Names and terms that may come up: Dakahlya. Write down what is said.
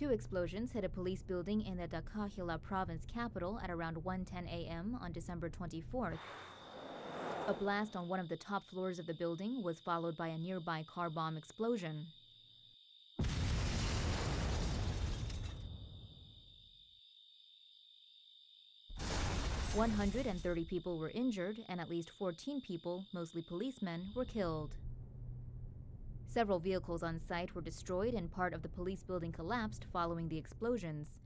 Two explosions hit a police building in the Dakahlya province capital at around 1:10 a.m. on December 24th. A blast on one of the top floors of the building was followed by a nearby car bomb explosion. "130 people were injured and at least 14 people, mostly policemen, were killed. Several vehicles on site were destroyed and part of the police building collapsed following the explosions.